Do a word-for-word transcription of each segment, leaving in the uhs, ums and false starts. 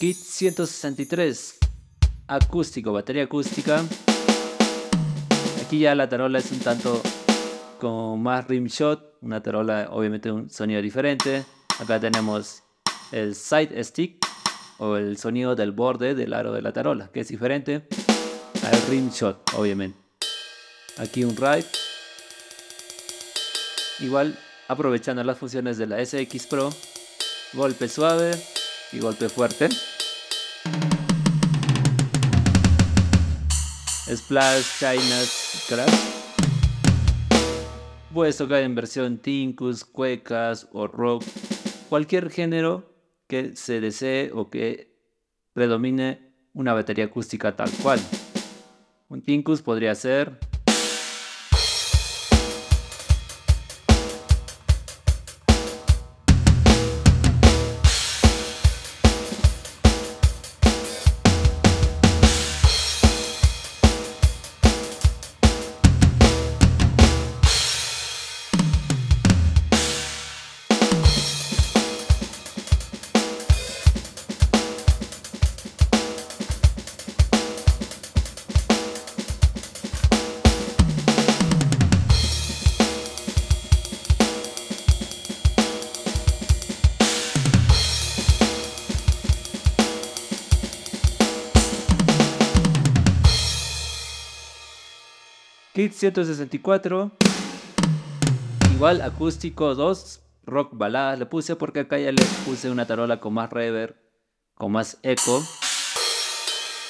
Kit ciento sesenta y tres, acústico, batería acústica. Aquí ya la tarola es un tanto con más rimshot, una tarola obviamente un sonido diferente. Acá tenemos el side stick o el sonido del borde del aro de la tarola, que es diferente al rimshot obviamente. Aquí un ride. Igual aprovechando las funciones de la S X Pro, golpe suave y golpe fuerte. Splash, China's, Crash. Puedes tocar en versión tincus, cuecas o rock, cualquier género que se desee o que predomine una batería acústica tal cual. Un tincus podría ser Kit ciento sesenta y cuatro, igual acústico dos, rock baladas le puse porque acá ya le puse una tarola con más reverb, con más eco.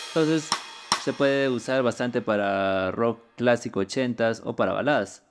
Entonces se puede usar bastante para rock clásico ochentas o para baladas.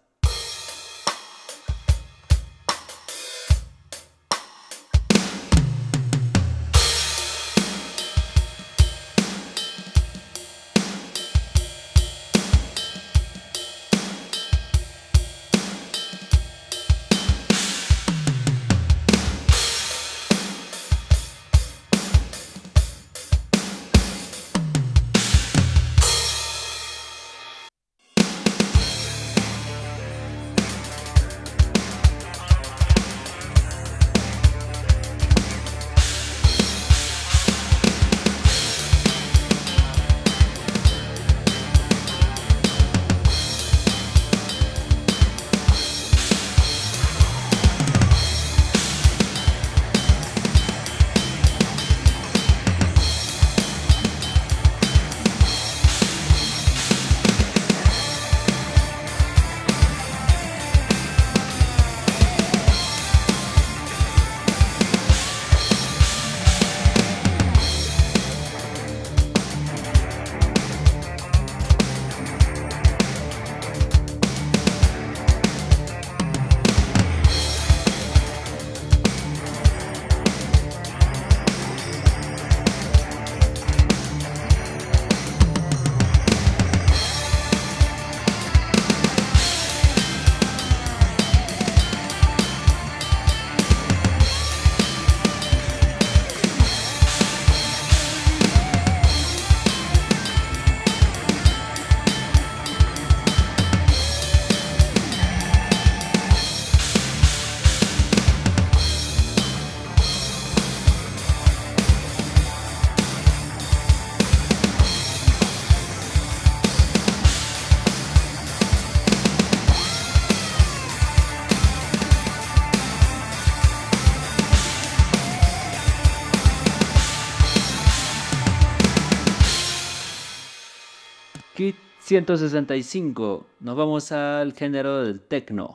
Kit ciento sesenta y cinco, nos vamos al género del techno,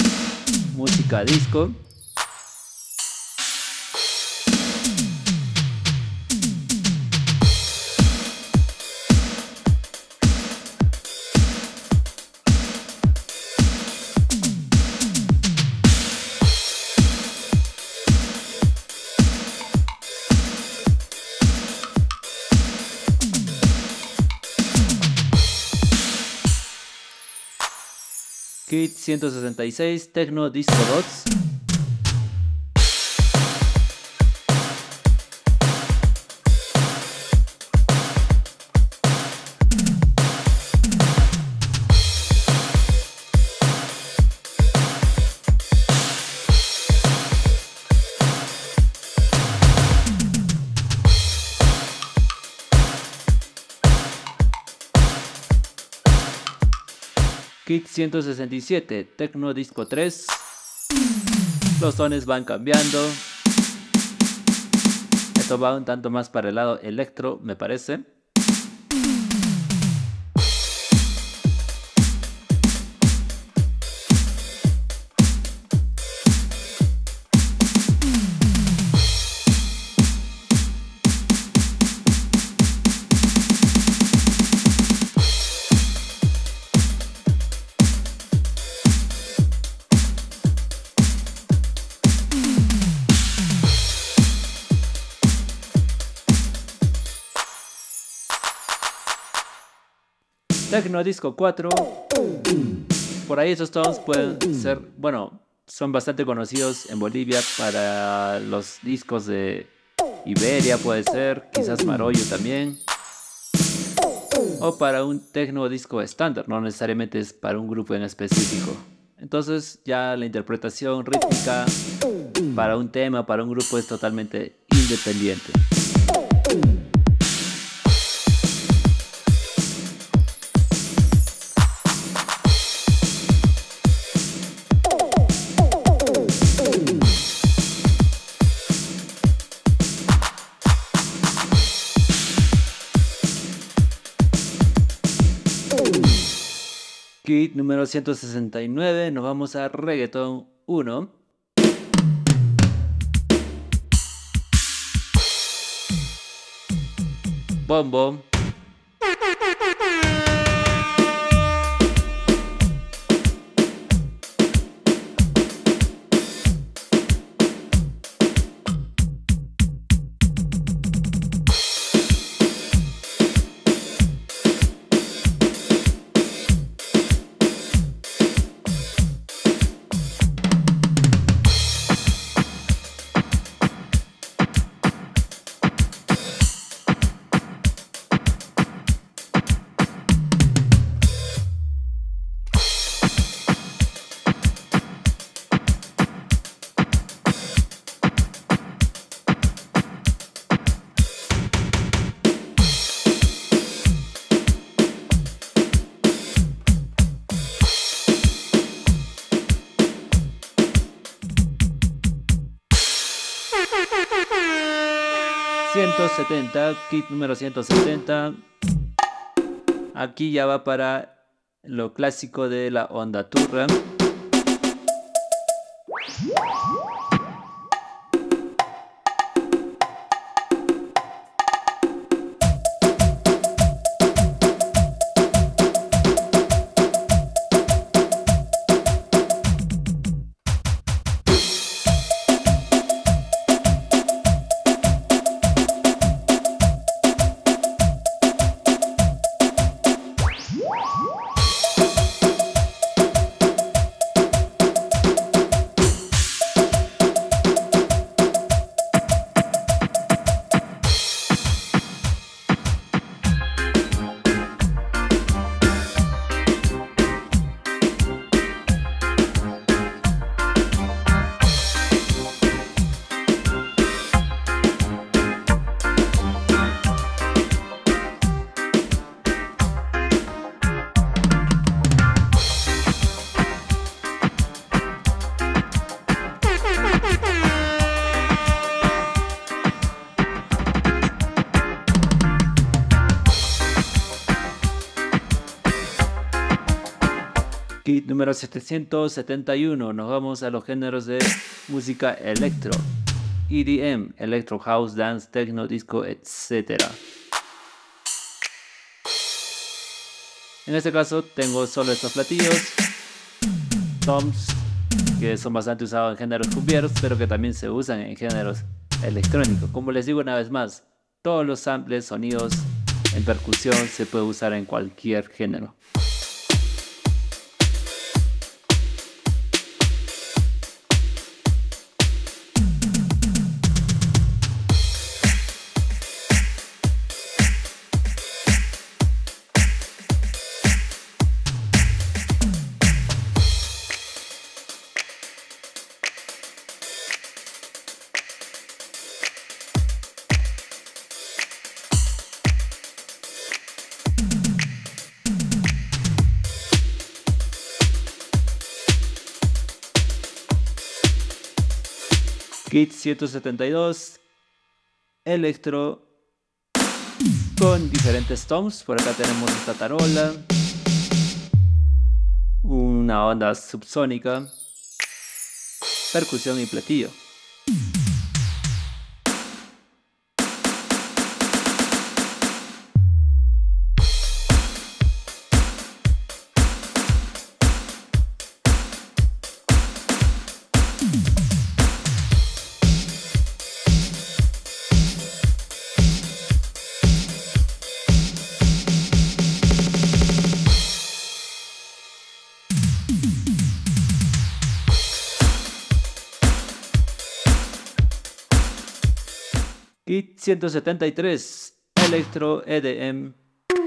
música disco. Kit ciento sesenta y seis, Techno Disco Dots. Kit ciento sesenta y siete, Tecno Disco tres. Los sones van cambiando. Esto va un tanto más para el lado electro, me parece. Tecno Disco cuatro. Por ahí esos tones pueden ser, bueno, son bastante conocidos en Bolivia para los discos de Iberia, puede ser, quizás Marollo también. O para un Tecno Disco estándar, no necesariamente es para un grupo en específico. Entonces ya la interpretación rítmica para un tema, para un grupo es totalmente independiente. Kit número ciento sesenta y nueve, nos vamos a Reggaeton uno. Bombo. ciento setenta, kit número ciento setenta. Aquí ya va para lo clásico de la onda turra. Kit número setecientos setenta y uno, nos vamos a los géneros de música electro, E D M, electro house, dance, techno, disco, etcétera. En este caso tengo solo estos platillos, toms, que son bastante usados en géneros cumbieros, pero que también se usan en géneros electrónicos. Como les digo una vez más, todos los samples, sonidos en percusión se puede usar en cualquier género. Kids ciento setenta y dos, electro, con diferentes toms. Por acá tenemos esta tarola, una onda subsónica, percusión y platillo. ciento setenta y tres, electro E D M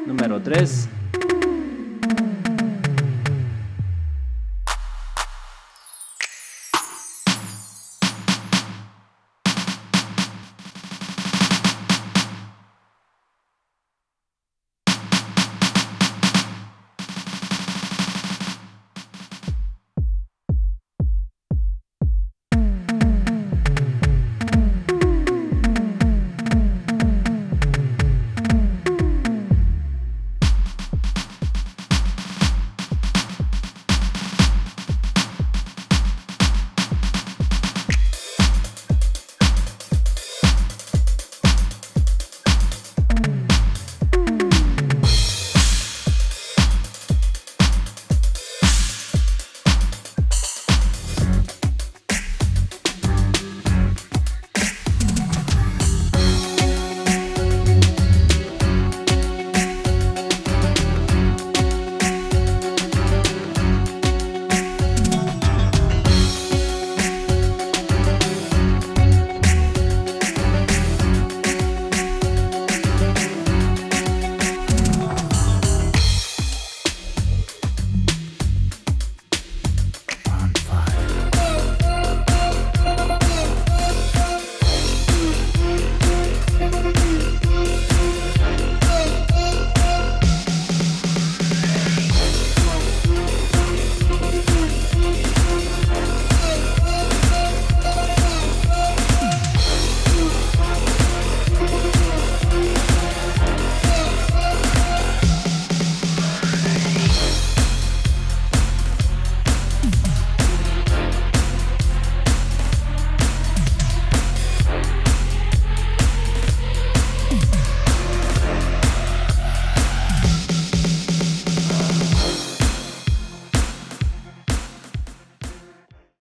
número tres.